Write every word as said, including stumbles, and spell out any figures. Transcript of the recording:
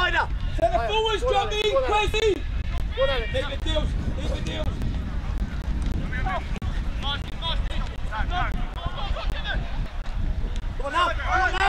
wider. Set the forwards, Johnny, crazy. Leave it deals, leave it deals. Come on now, come on now.